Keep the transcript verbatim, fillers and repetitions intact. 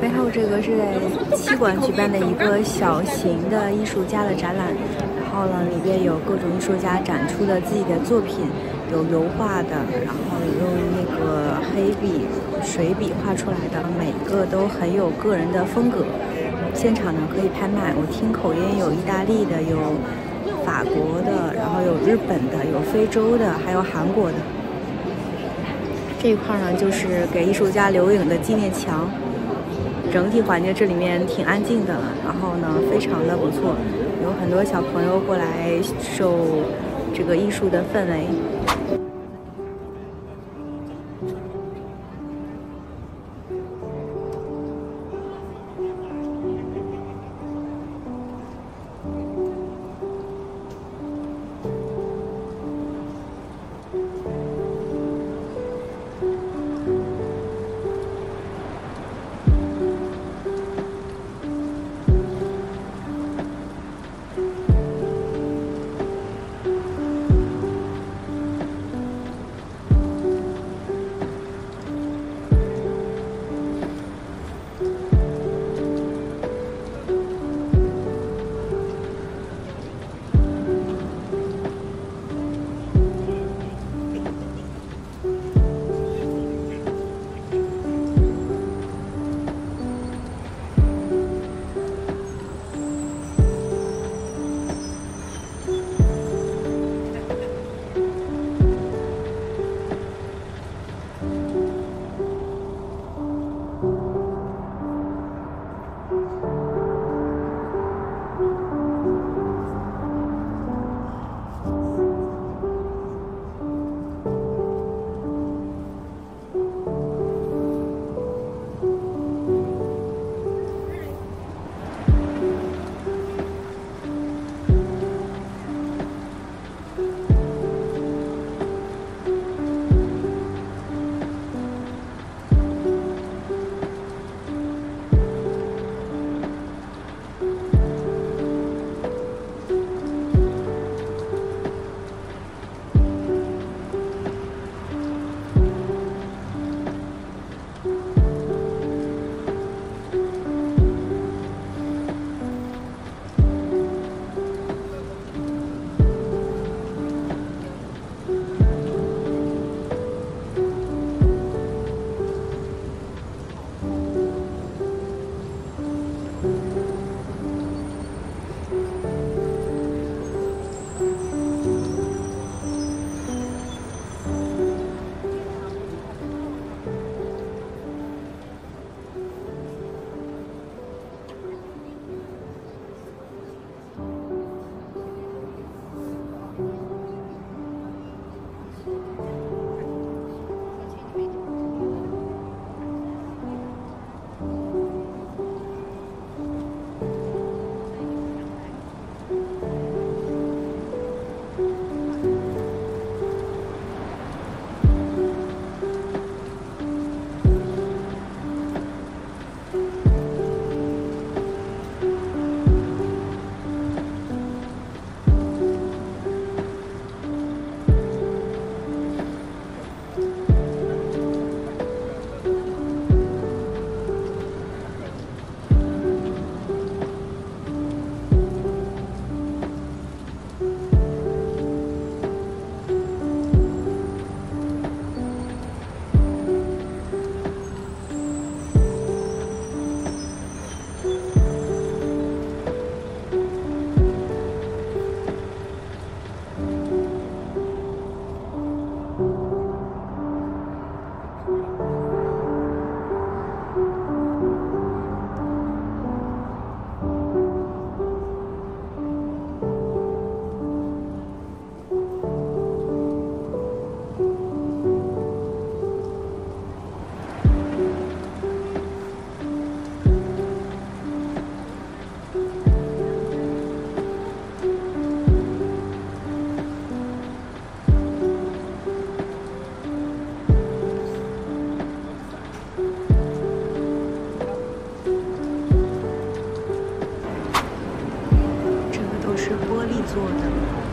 背后这个是在七馆举办的一个小型的艺术家的展览，然后呢，里边有各种艺术家展出的自己的作品，有油画的，然后有用那个黑笔、水笔画出来的，每个都很有个人的风格。现场呢可以拍卖，我听口音有意大利的，有法国的，然后有日本的，有非洲的，还有韩国的。这一块呢就是给艺术家留影的纪念墙。 整体环境这里面挺安静的，然后呢，非常的不错，有很多小朋友过来受这个艺术的氛围。做的。